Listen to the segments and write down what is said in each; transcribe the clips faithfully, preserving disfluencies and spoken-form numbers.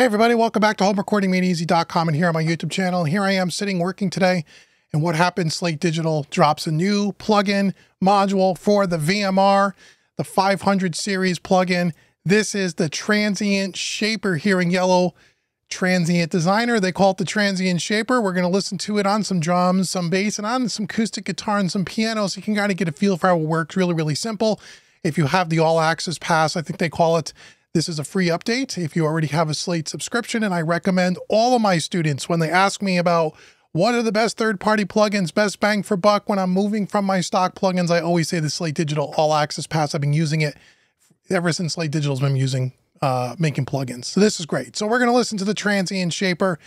Hey everybody, welcome back to home recording made easy dot com and here on my YouTube channel. Here I am sitting working today, and what happened, Slate Digital drops a new plugin module for the V M R, the five hundred series plugin. This is the Transient Shaper here in yellow, Transient Designer. They call it the Transient Shaper. We're gonna listen to it on some drums, some bass, and on some acoustic guitar and some piano, so you can kind of get a feel for how it works. Really, really simple. If you have the all access pass, I think they call it, this is a free update if you already have a Slate subscription, and I recommend all of my students when they ask me about what are the best third-party plugins, best bang for buck when I'm moving from my stock plugins, I always say the Slate Digital All Access Pass. I've been using it ever since Slate Digital's been using, uh, making plugins. So this is great. So we're going to listen to the Transient Shaper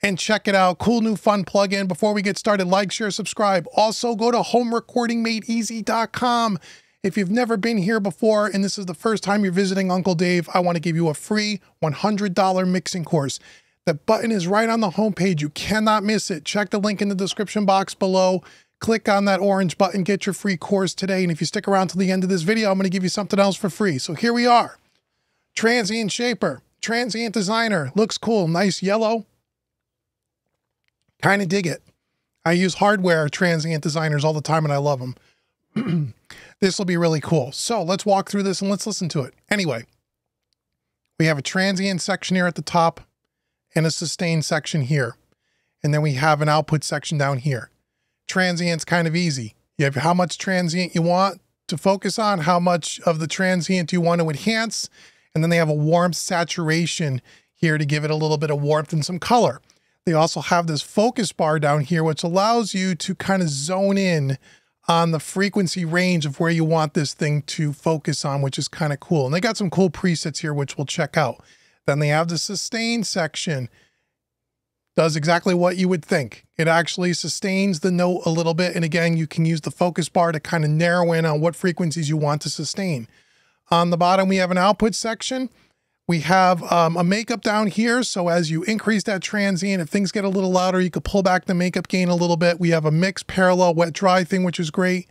and check it out. Cool new fun plugin. Before we get started, like, share, subscribe. Also go to home recording made easy dot com. If you've never been here before and this is the first time you're visiting Uncle Dave, I want to give you a free one hundred dollar mixing course. The button is right on the homepage. You cannot miss it. Check the link in the description box below. Click on that orange button. Get your free course today. And if you stick around till the end of this video, I'm going to give you something else for free. So here we are. Transient Shaper. Transient Designer. Looks cool. Nice yellow. Kind of dig it. I use hardware Transient Designers all the time and I love them. This will be really cool. So let's walk through this and let's listen to it. Anyway, we have a transient section here at the top and a sustain section here. And then we have an output section down here. Transient's kind of easy. You have how much transient you want to focus on, how much of the transient you want to enhance. And then they have a warmth saturation here to give it a little bit of warmth and some color. They also have this focus bar down here, which allows you to kind of zone in on the frequency range of where you want this thing to focus on, which is kind of cool. And they got some cool presets here, which we'll check out. Then they have the sustain section. Does exactly what you would think. It actually sustains the note a little bit. And again, you can use the focus bar to kind of narrow in on what frequencies you want to sustain. On the bottom, we have an output section. We have um, a makeup down here. So as you increase that transient, if things get a little louder, you could pull back the makeup gain a little bit. We have a mix, parallel, wet, dry thing, which is great.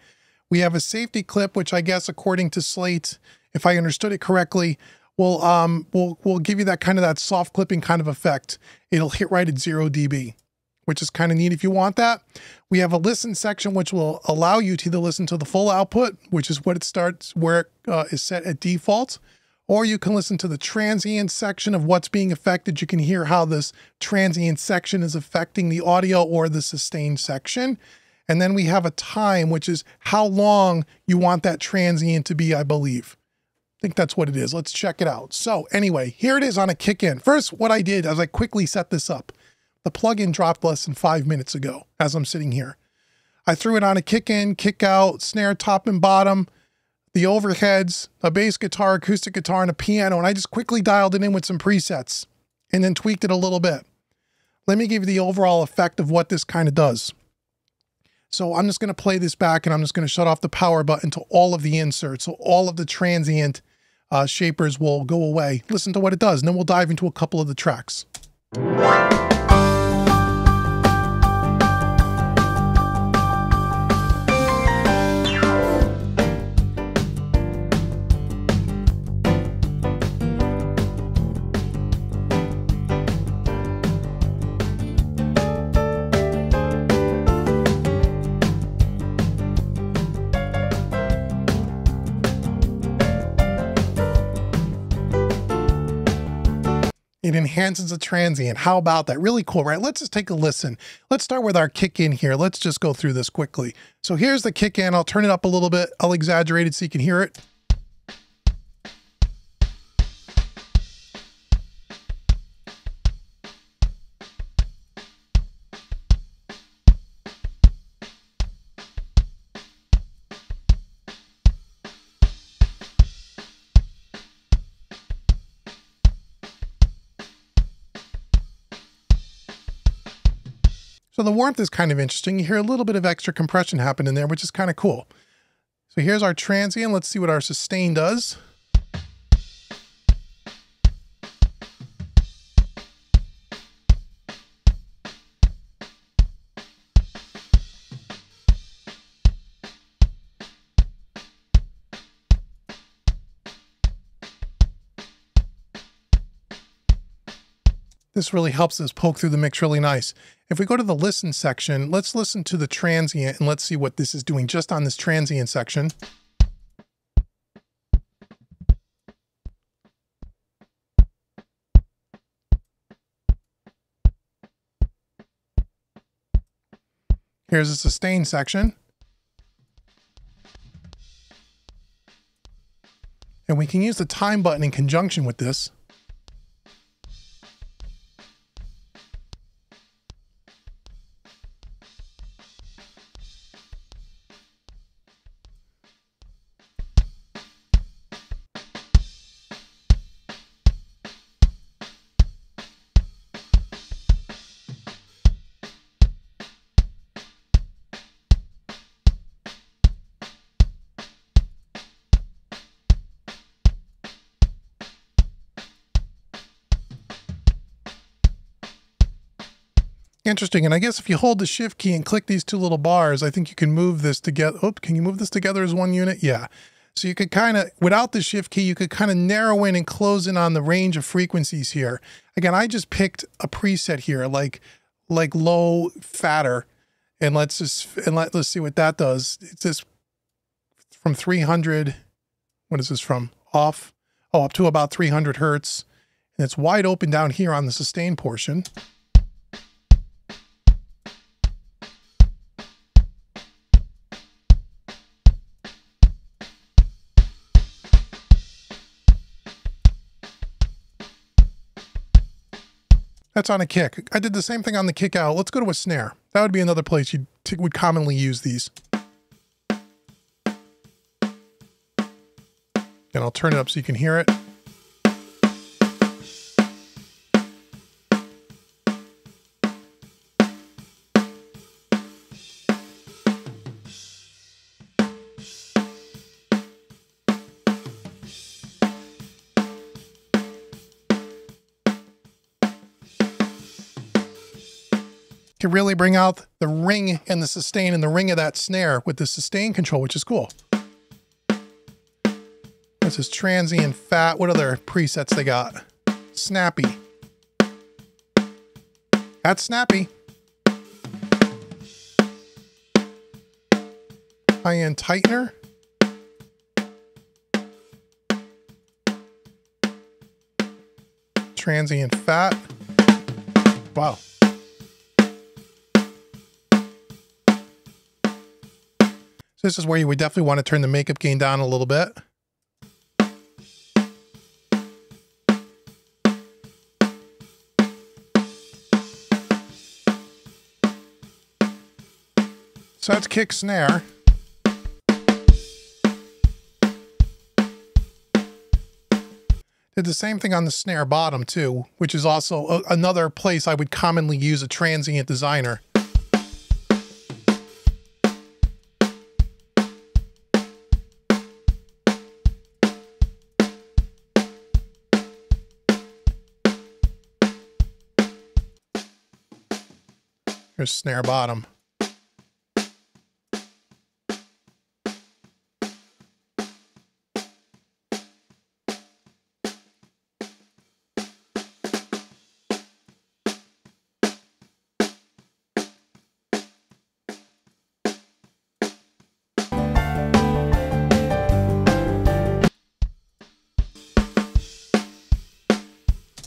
We have a safety clip, which I guess, according to Slate, if I understood it correctly, will um, will will give you that kind of that soft clipping kind of effect. It'll hit right at zero dB, which is kind of neat if you want that. We have a listen section, which will allow you to either listen to the full output, which is what it starts where it uh, is set at default. Or you can listen to the transient section of what's being affected. You can hear how this transient section is affecting the audio or the sustain section. And then we have a time, which is how long you want that transient to be, I believe. I think that's what it is. Let's check it out. So anyway, here it is on a kick in. First, what I did is I quickly set this up. The plugin dropped less than five minutes ago as I'm sitting here. I threw it on a kick in, kick out, snare top and bottom, the overheads, a bass guitar, acoustic guitar, and a piano, and I just quickly dialed it in with some presets and then tweaked it a little bit. Let me give you the overall effect of what this kind of does. So I'm just going to play this back, and I'm just going to shut off the power button to all of the inserts, so all of the transient uh, shapers will go away. Listen to what it does, and then we'll dive into a couple of the tracks. It enhances the transient. How about that? Really cool, right? Let's just take a listen. Let's start with our kick in here. Let's just go through this quickly. So here's the kick in. I'll turn it up a little bit. I'll exaggerate it so you can hear it. So the warmth is kind of interesting. You hear a little bit of extra compression happen in there, which is kind of cool. So here's our transient. Let's see what our sustain does. This really helps us poke through the mix really nice. If we go to the listen section, let's listen to the transient and let's see what this is doing just on this transient section. Here's a sustain section. And we can use the time button in conjunction with this. Interesting. And I guess if you hold the shift key and click these two little bars, I think you can move this together. Oops, can you move this together as one unit? Yeah. So you could kind of, without the shift key, you could kind of narrow in and close in on the range of frequencies here. Again, I just picked a preset here, like, like low fatter. And let's just, and let, let's see what that does. It's this from three hundred. What is this from? Off. Oh, up to about three hundred hertz. And it's wide open down here on the sustain portion. That's on a kick. I did the same thing on the kick out. Let's go to a snare. That would be another place you would commonly use these. And I'll turn it up so you can hear it. Can really bring out the ring and the sustain and the ring of that snare with the sustain control, which is cool. This is transient, fat. What other presets they got? Snappy. That's snappy. High-end tightener. Transient fat. Wow. This is where you would definitely want to turn the makeup gain down a little bit. So that's kick, snare. Did the same thing on the snare bottom too, which is also a, another place I would commonly use a transient designer. Here's snare bottom.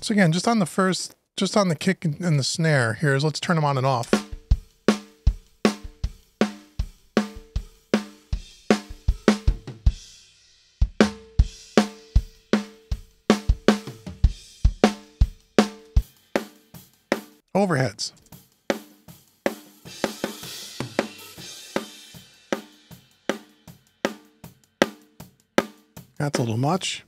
So again, just on the first, just on the kick and the snare here, let's turn them on and off. Overheads. That's a little much.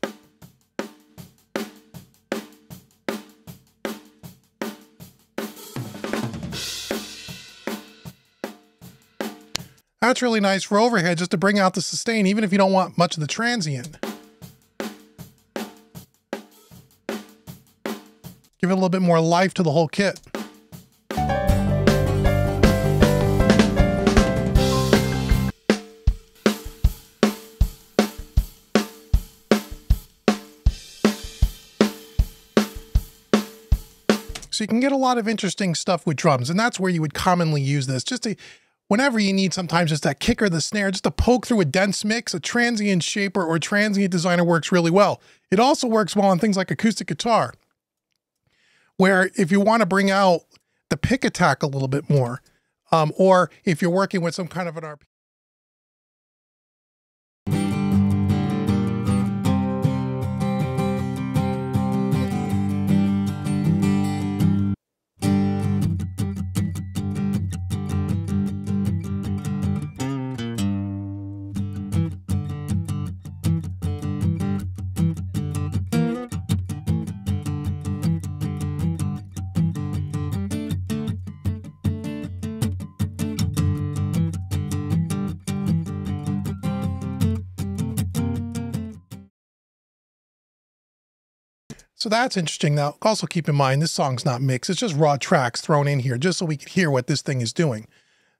That's really nice for overhead, just to bring out the sustain, even if you don't want much of the transient. Give it a little bit more life to the whole kit. So you can get a lot of interesting stuff with drums, and that's where you would commonly use this, just to, whenever you need sometimes just that kick or the snare, just to poke through a dense mix. A transient shaper or transient designer works really well. It also works well on things like acoustic guitar, where if you want to bring out the pick attack a little bit more, um, or if you're working with some kind of an R P. So that's interesting. Now, also keep in mind, this song's not mixed. It's just raw tracks thrown in here just so we could hear what this thing is doing.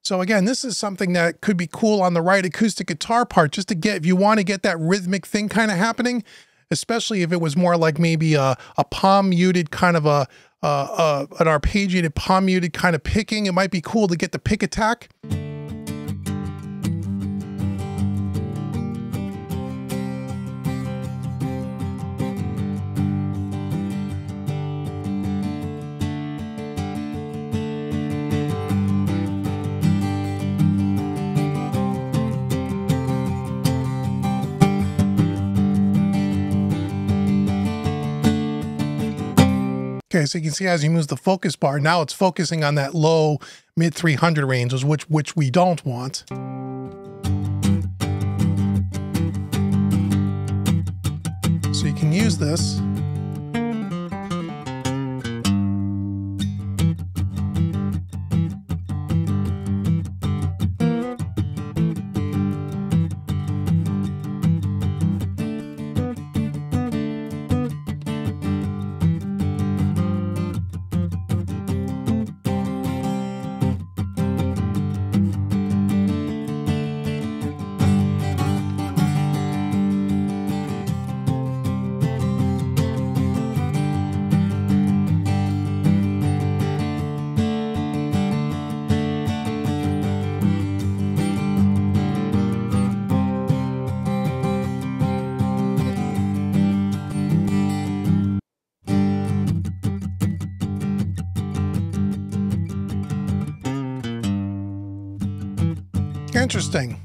So again, this is something that could be cool on the right acoustic guitar part, just to get, if you want to get that rhythmic thing kind of happening, especially if it was more like maybe a, a palm muted kind of a, a, a, an arpeggiated palm muted kind of picking. It might be cool to get the pick attack. Okay, so you can see as he moves the focus bar, now it's focusing on that low mid three hundred range, which which we don't want. So you can use this. Interesting.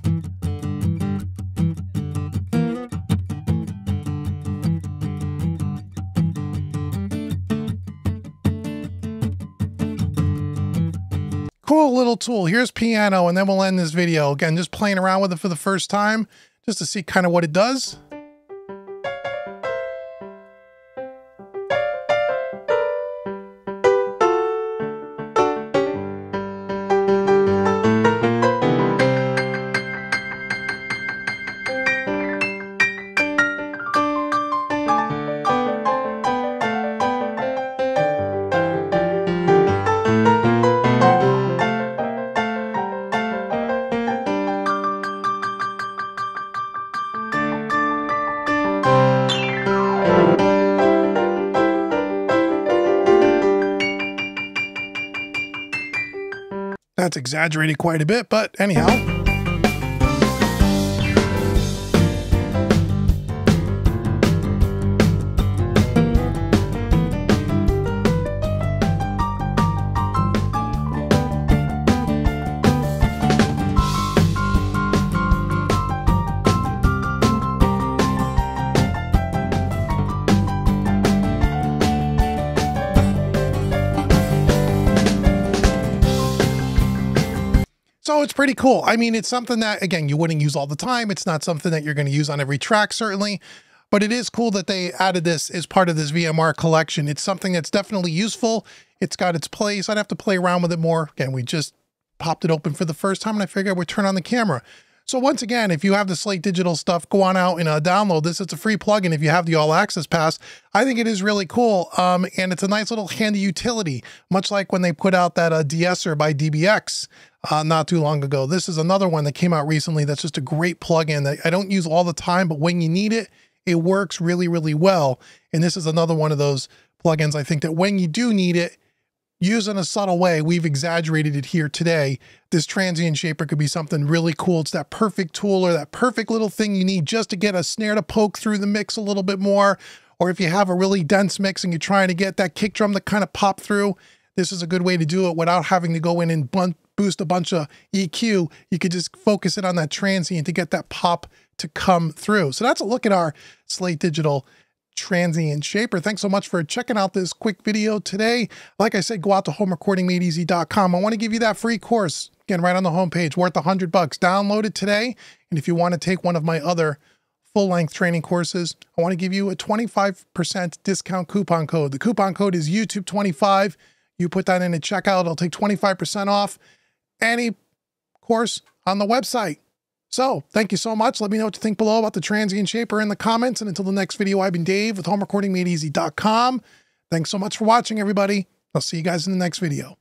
Cool little tool. Here's piano, and then we'll end this video. Again, just playing around with it for the first time, just to see kind of what it does. That's exaggerated quite a bit, but anyhow. So it's pretty cool. I mean, it's something that, again, you wouldn't use all the time. It's not something that you're going to use on every track, certainly, but it is cool that they added this as part of this V M R collection. It's something that's definitely useful. It's got its place. I'd have to play around with it more. Again, we just popped it open for the first time, and I figured I would turn on the camera. So once again, if you have the Slate Digital stuff, go on out and uh, download this. It's a free plugin if you have the All Access Pass. I think it is really cool, um, and it's a nice little handy utility, much like when they put out that uh, de-esser by D B X uh, not too long ago. This is another one that came out recently that's just a great plugin that I don't use all the time, but when you need it, it works really, really well. And this is another one of those plugins, I think, that when you do need it, used in a subtle way, we've exaggerated it here today. This transient shaper could be something really cool. It's that perfect tool or that perfect little thing you need just to get a snare to poke through the mix a little bit more. Or if you have a really dense mix and you're trying to get that kick drum to kind of pop through, this is a good way to do it without having to go in and boost a bunch of E Q. You could just focus it on that transient to get that pop to come through. So that's a look at our Slate Digital Transient Shaper. Thanks so much for checking out this quick video today. Like I said, go out to home recording made easy dot com. I want to give you that free course, again, right on the homepage, worth a hundred bucks. Download it today. And if you want to take one of my other full-length training courses, I want to give you a twenty-five percent discount coupon code. The coupon code is YouTube twenty-five. You put that in at checkout, it'll take twenty-five percent off any course on the website. So thank you so much. Let me know what you think below about the Transient Shaper in the comments. And until the next video, I've been Dave with home recording made easy dot com. Thanks so much for watching, everybody. I'll see you guys in the next video.